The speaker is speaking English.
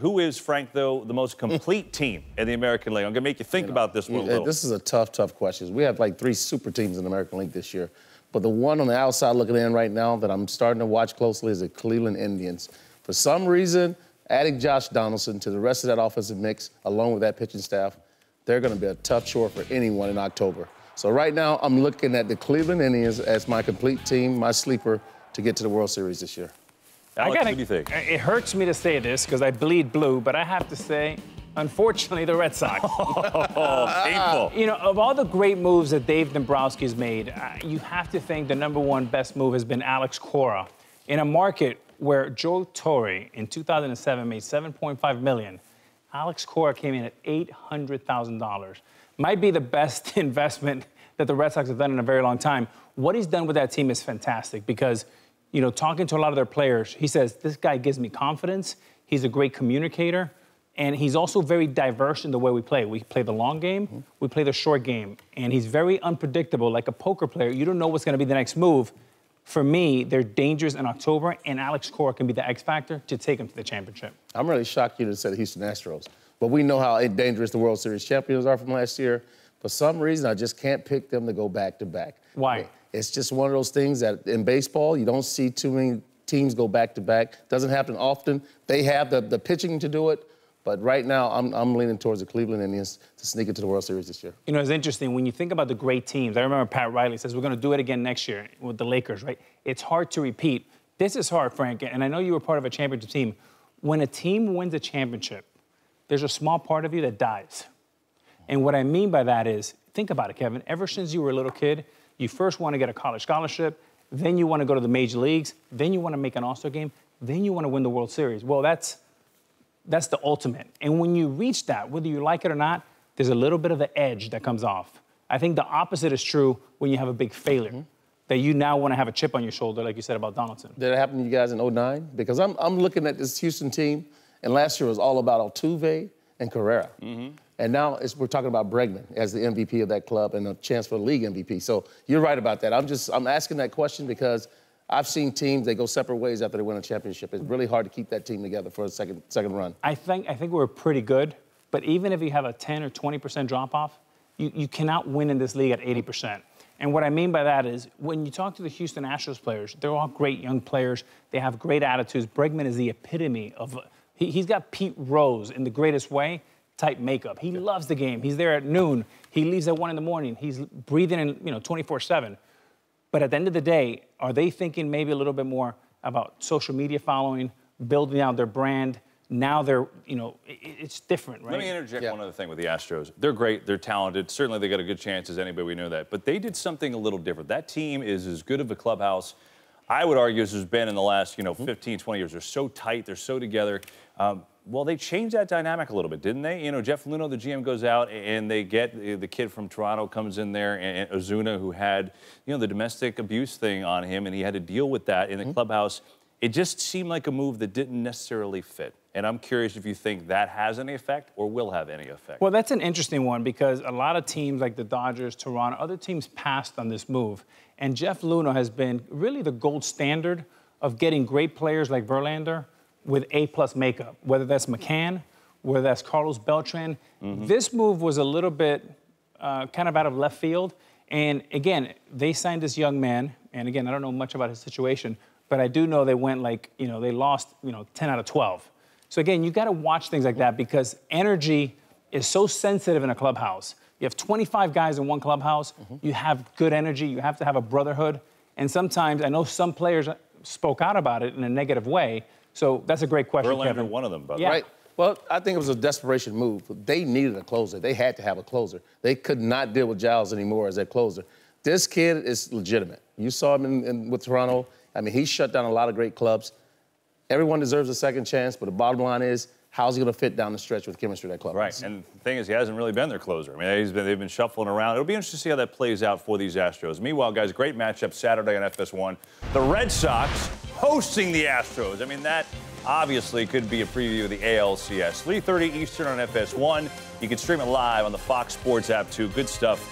Who is, Frank, though, the most complete team in the American League? I'm going to make you think about this one a little. This is a tough question. We have like three super teams in the American League this year. But the one on the outside looking in right now that I'm starting to watch closely is the Cleveland Indians. For some reason, adding Josh Donaldson to the rest of that offensive mix, along with that pitching staff, they're going to be a tough chore for anyone in October. So right now, I'm looking at the Cleveland Indians as my complete team, my sleeper, to get to the World Series this year. Alex, what do you think? It hurts me to say this because I bleed blue, but I have to say, unfortunately, the Red Sox. Painful. You know, of all the great moves that Dave Dombrowski's made, you have to think the #1 best move has been Alex Cora in a market where Joe Torre in 2007 made $7.5 million. Alex Cora came in at $800,000. Might be the best investment that the Red Sox have done in a very long time. What he's done with that team is fantastic because, you know, talking to a lot of their players, he says, this guy gives me confidence, he's a great communicator, and he's also very diverse in the way we play. We play the long game, we play the short game, and he's very unpredictable, like a poker player. You don't know what's going to be the next move. For me, they're dangerous in October, and Alex Cora can be the X factor to take him to the championship. I'm really shocked you didn't say the Houston Astros, but we know how dangerous the World Series champions are from last year. For some reason, I just can't pick them to go back-to-back. Why? It's just one of those things that in baseball, you don't see too many teams go back-to-back. Doesn't happen often. They have the pitching to do it. But right now, I'm leaning towards the Cleveland Indians to sneak into the World Series this year. You know, it's interesting. When you think about the great teams, I remember Pat Riley says, we're going to do it again next year with the Lakers, right? It's hard to repeat. This is hard, Frank, and I know you were part of a championship team. When a team wins a championship, there's a small part of you that dies. And what I mean by that is, think about it, Kevin, ever since you were a little kid, you first want to get a college scholarship, then you want to go to the major leagues, then you want to make an All-Star game, then you want to win the World Series. Well, that's the ultimate. And when you reach that, whether you like it or not, there's a little bit of an edge that comes off. I think the opposite is true when you have a big failure, that you now want to have a chip on your shoulder, like you said about Donaldson. Did it happen to you guys in 09? Because I'm looking at this Houston team, and last year was all about Altuve and Carrera. And now we're talking about Bregman as the MVP of that club and a chance for a league MVP. So you're right about that. I'm asking that question because I've seen teams, they go separate ways after they win a championship. It's really hard to keep that team together for a second run. I think we're pretty good, but even if you have a 10 or 20% drop-off, you cannot win in this league at 80%. And what I mean by that is when you talk to the Houston Astros players, they're all great young players. They have great attitudes. Bregman is the epitome of, he's got Pete Rose in the greatest way. Type makeup. He loves the game. He's there at noon. He leaves at 1 in the morning. He's breathing in, you know, 24/7. But at the end of the day, are they thinking maybe a little bit more about social media following, building out their brand? Now they're, you know, it's different, right? Let me interject one other thing with the Astros. They're great. They're talented. Certainly, they got a good chance as anybody. We know that. But they did something a little different. That team is as good of a clubhouse, I would argue, as there's been in the last, you know, 15, 20 years. They're so tight. They're so together. Well, they changed that dynamic a little bit, didn't they? You know, Jeff Luno, the GM, goes out and they get the kid from Toronto comes in there, and Ozuna, who had, you know, the domestic abuse thing on him, and he had to deal with that in the clubhouse. It just seemed like a move that didn't necessarily fit. And I'm curious if you think that has any effect or will have any effect. Well, that's an interesting one because a lot of teams like the Dodgers, Toronto, other teams passed on this move. And Jeff Luno has been really the gold standard of getting great players like Verlander with A+ makeup, whether that's McCann, whether that's Carlos Beltran. This move was a little bit kind of out of left field. And again, they signed this young man. And again, I don't know much about his situation, but I do know they went like, you know, they lost, you know, 10 out of 12. So again, you got to watch things like that because energy is so sensitive in a clubhouse. You have 25 guys in one clubhouse. You have good energy. You have to have a brotherhood. And sometimes, I know some players spoke out about it in a negative way. So that's a great question, Verlander, Kevin. One of them, by the way. Right. Well, I think it was a desperation move. They needed a closer. They had to have a closer. They could not deal with Giles anymore as their closer. This kid is legitimate. You saw him with Toronto. I mean, he shut down a lot of great clubs. Everyone deserves a second chance, but the bottom line is, how's he going to fit down the stretch with chemistry at that club? Right, and the thing is, he hasn't really been their closer. I mean, they've been shuffling around. It'll be interesting to see how that plays out for these Astros. Meanwhile, guys, great matchup Saturday on FS1. The Red Sox hosting the Astros. I mean, that obviously could be a preview of the ALCS. 3:30 Eastern on FS1. You can stream it live on the Fox Sports app, too. Good stuff.